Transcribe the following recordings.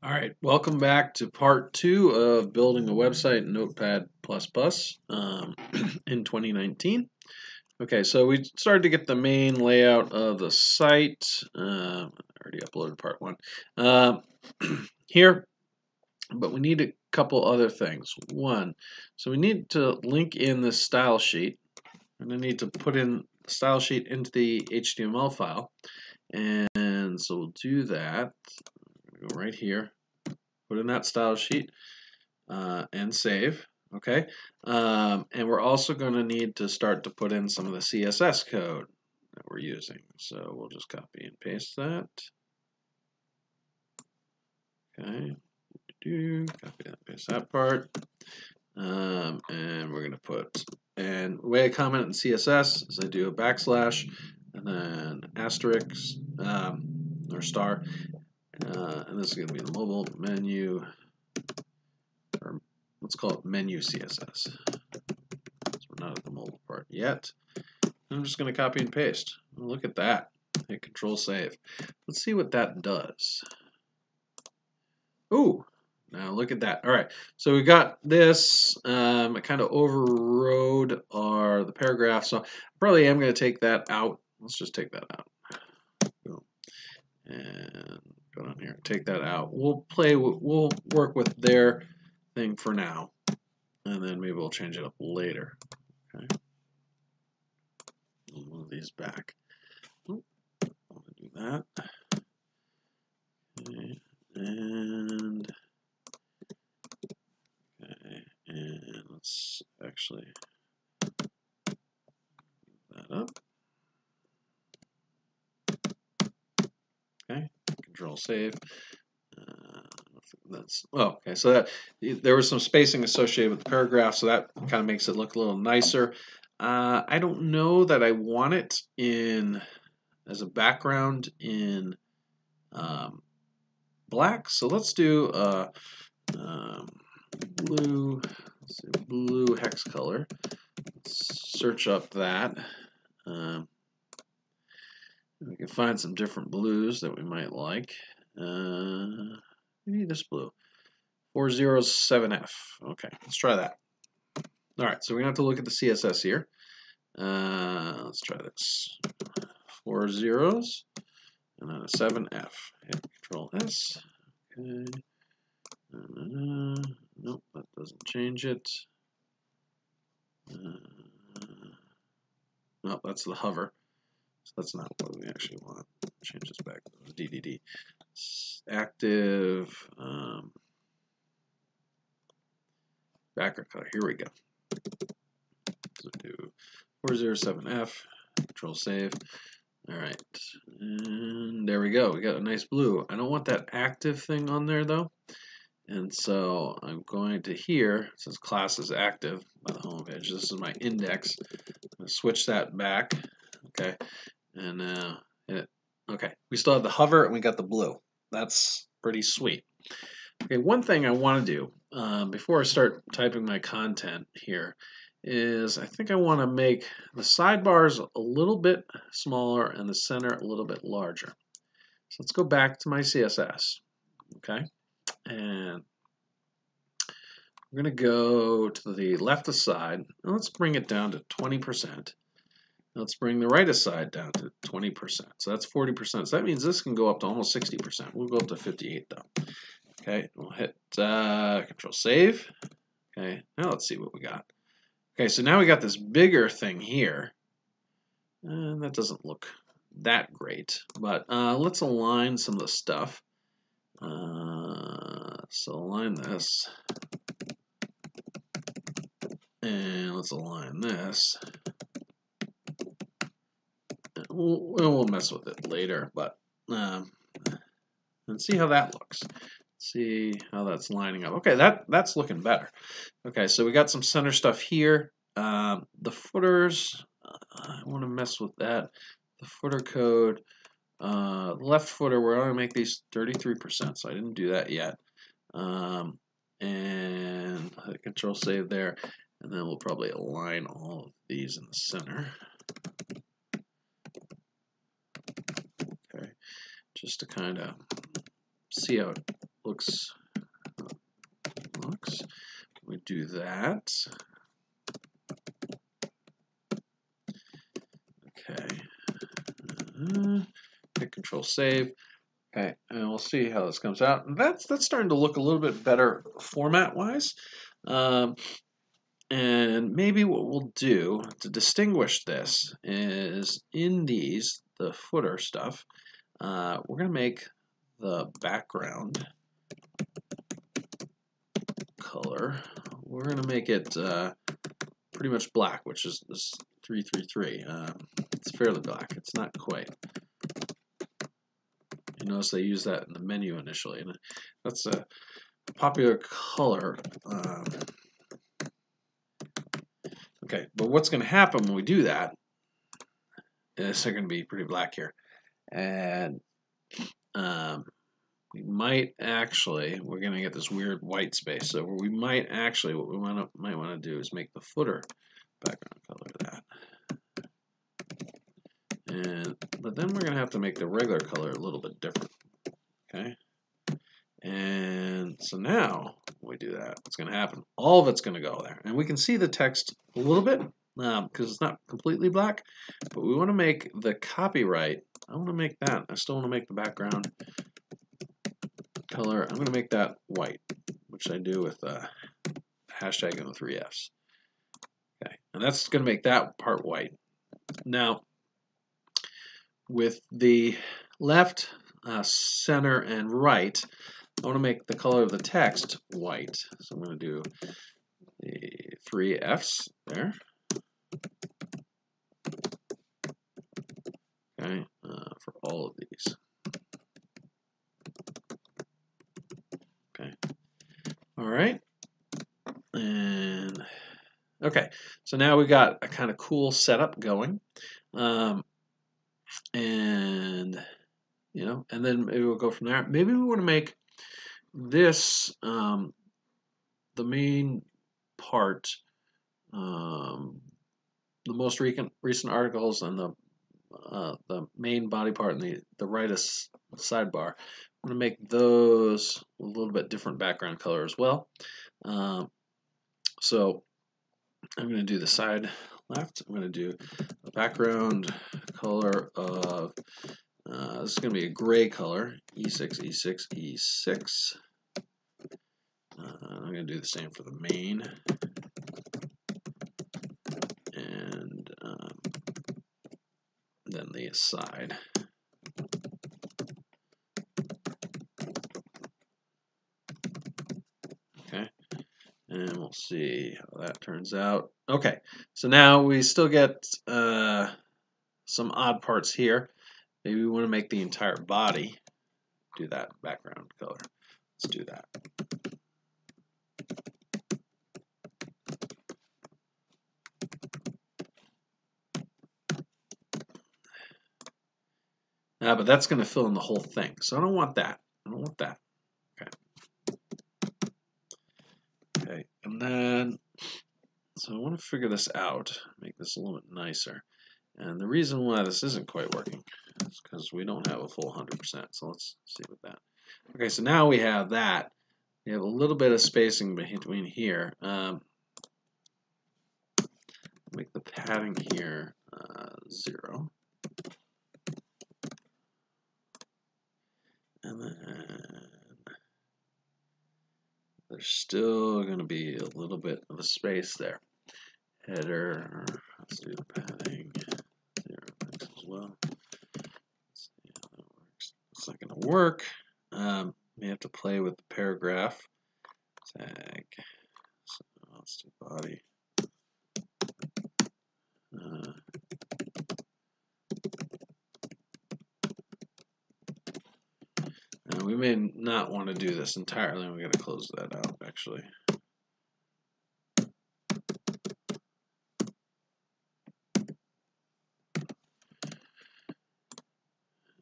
All right, welcome back to part two of building a website in Notepad++ in 2019. Okay, so we started to get the main layout of the site. I already uploaded part one here, but we need a couple other things. One, so we need to link in this style sheet. And I need to put in the style sheet into the HTML file. And so we'll do that. Go right here, put in that style sheet, and save. Okay, and we're also going to need to start to put in some of the CSS code that we're using. So we'll just copy and paste that. Okay, copy and paste that part, and we're going to put. And the way I comment in CSS is I do a backslash and then asterisk or star. And this is going to be the mobile menu, or let's call it menu CSS. So we're not at the mobile part yet. I'm just going to copy and paste. Look at that. Hit Control Save. Let's see what that does. Ooh, now look at that. All right, so we got this. It kind of overrode the paragraph, so I probably am going to take that out. Let's just take that out. Boom. And on here, take that out. We'll work with their thing for now, and then maybe we'll change it up later. Okay, we'll move these back. I'll do that. Okay. And okay, and let's actually move that up. Okay. Control Save. That's okay. So that there was some spacing associated with the paragraph, so that kind of makes it look a little nicer. I don't know that I want it in as a background in black. So let's do blue. Let's do blue hex color. Let's search up that. We can find some different blues that we might like. Maybe this blue. 407F. Okay, let's try that. All right, so we're going to have to look at the CSS here. Let's try this. 4 zeros and then a 7F. Hit Control S. Okay. Nope, that doesn't change it. Nope, that's the hover. That's not what we actually want. Change this back to DDD. Active background color. Here we go. So do 407F. Control Save. All right, and there we go. We got a nice blue. I don't want that active thing on there though, and so I'm going to here. It says class is active by the home page. This is my index. I'm going to switch that back. Okay. And okay, we still have the hover and we got the blue. That's pretty sweet. Okay, one thing I want to do before I start typing my content here is I think I want to make the sidebars a little bit smaller and the center a little bit larger. So let's go back to my CSS. Okay, and we're going to go to the left aside and let's bring it down to 20%. Let's bring the right aside down to 20%. So that's 40%. So that means this can go up to almost 60%. We'll go up to 58 though. Okay, we'll hit Control Save. Okay, now let's see what we got. Okay, so now we got this bigger thing here. And that doesn't look that great, but let's align some of the stuff. So align this. And let's align this. We'll mess with it later, but and see how that looks. See how that's lining up. Okay, that's looking better. Okay, so we got some center stuff here. The footers, I want to mess with that. The footer code, left footer, we're going to make these 33%, so I didn't do that yet. And Control Save there, and then we'll probably align all of these in the center. Just to kind of see how it looks. We do that. Okay. Hit Control Save. Okay, and we'll see how this comes out. And that's starting to look a little bit better format-wise. And maybe what we'll do to distinguish this is in these, the footer stuff, we're going to make the background color. We're going to make it pretty much black, which is this 333. It's fairly black. It's not quite. You notice they use that in the menu initially, and that's a popular color. Okay, but what's going to happen when we do that is they're going to be pretty black here. And we might actually, we're going to get this weird white space. So we might actually, what we might want to do is make the footer background color that. And, but then we're going to have to make the regular color a little bit different. Okay? And so now when we do that, what's going to happen? All of it's going to go there. And we can see the text a little bit because it's not completely black. But we want to make the copyright. I want to make that. I still want to make the background color. I'm going to make that white, which I do with hashtag and the three Fs. Okay. And that's going to make that part white. Now, with the left, center, and right, I want to make the color of the text white. So I'm going to do the three Fs there. Okay, for all of these. Okay. All right. And okay, so now we got a kind of cool setup going. And you know, and then maybe we'll go from there. Maybe we want to make this the main part, the most recent articles, and the main body part and the right sidebar. I'm going to make those a little bit different background color as well. So I'm going to do the side left. I'm going to do a background color of, this is going to be a gray color, E6, E6, E6. I'm going to do the same for the main. And then the side. Okay. And we'll see how that turns out. Okay. So now we still get some odd parts here. Maybe we want to make the entire body do that background color. Let's do that. But that's going to fill in the whole thing. So I don't want that. I don't want that. Okay. Okay. And then, so I want to figure this out, make this a little bit nicer. And the reason why this isn't quite working is because we don't have a full 100%. So let's see with that. Okay, so now we have that. We have a little bit of spacing between here. Make the padding here 0. And then there's still going to be a little bit of a space there. Header, let's do the padding. Well, let's see how that works. It's not going to work. We have to play with the paragraph tag. So let's do body. Now we may not want to do this entirely. We're going to close that out actually.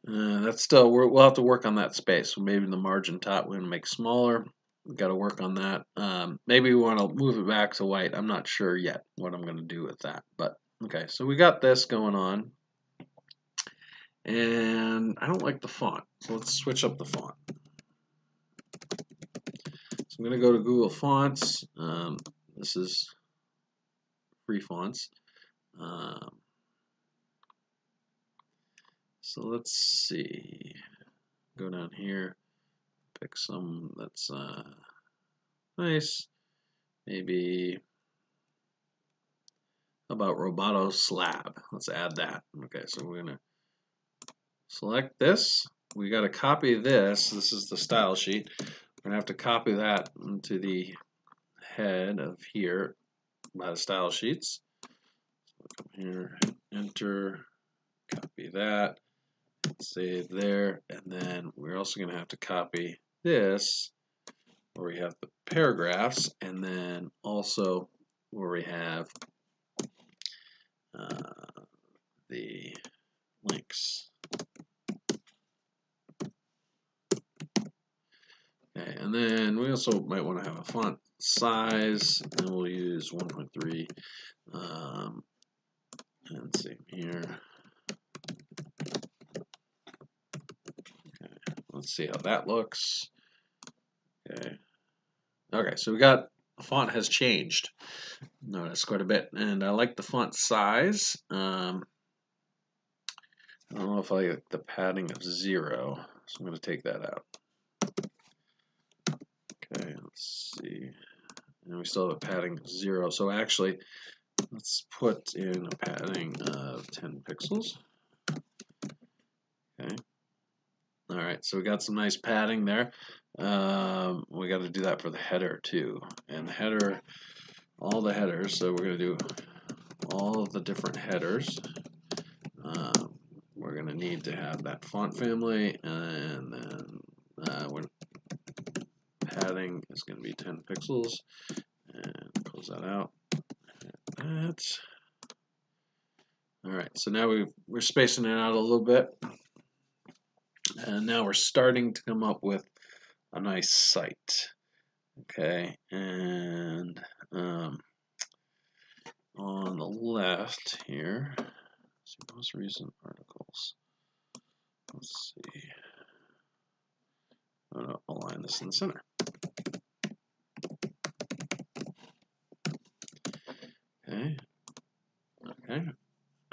That's still, we'll have to work on that space. So maybe the margin top we're going to make smaller. We've got to work on that. Maybe we want to move it back to white. I'm not sure yet what I'm going to do with that. But okay, so we got this going on. And I don't like the font. So let's switch up the font. So I'm going to go to Google Fonts. This is free fonts. So let's see. Go down here. Pick some that's nice. Maybe about Roboto Slab. Let's add that. Okay, so we're going to select this. We got to copy this. This is the style sheet. We're going to have to copy that into the head of here by the style sheets. So come here, enter, copy that, save there, and then we're also going to have to copy this where we have the paragraphs, and then also where we have the links. Okay, and then we also might want to have a font size, and we'll use 1.3. And same here. Okay, let's see how that looks. Okay. Okay, so we got the font has changed. Notice quite a bit, and I like the font size. I don't know if I like the padding of 0, so I'm going to take that out. Okay, let's see. And we still have a padding of 0. So actually, let's put in a padding of 10 pixels. Okay. All right, so we got some nice padding there. We got to do that for the header too. And the header, all the headers, so we're going to do all of the different headers. We're going to need to have that font family, and then when padding is going to be 10 pixels, and close that out. That's all right. So now we're spacing it out a little bit, and now we're starting to come up with a nice site. Okay, and on the left here, see most recent articles. Let's see. I'm going to align this in the center. Okay. Okay.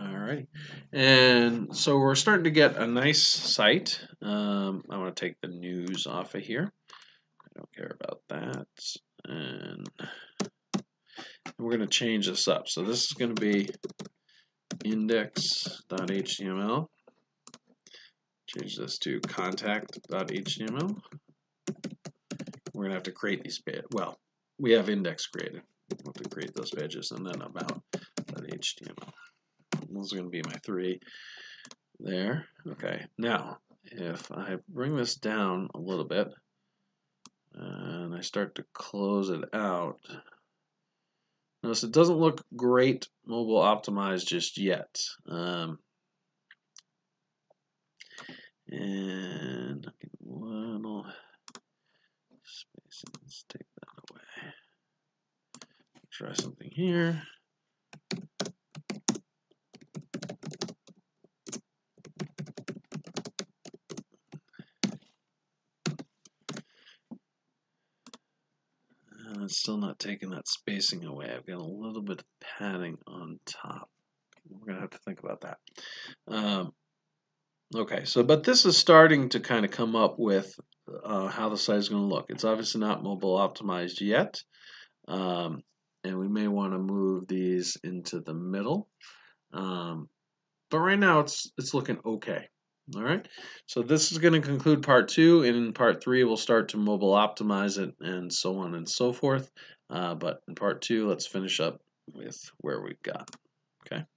All right. And so we're starting to get a nice site. I want to take the news off of here. I don't care about that. And we're going to change this up. So this is going to be index.html. Change this to contact.html. We're going to have to create these pages. Well, we have index created. We'll have to create those pages, and then about.html. Those are going to be my 3 there. Okay, now if I bring this down a little bit and I start to close it out, notice it doesn't look great mobile optimized just yet. And I get a little spacing. Let's take that away. Try something here. And it's still not taking that spacing away. I've got a little bit of padding on top. We're going to have to think about that. Okay, so but this is starting to kind of come up with how the site is going to look. It's obviously not mobile optimized yet, and we may want to move these into the middle. But right now it's looking okay. All right, so this is going to conclude part 2, and in part 3 we'll start to mobile optimize it and so on and so forth. But in part 2, let's finish up with where we got. Okay.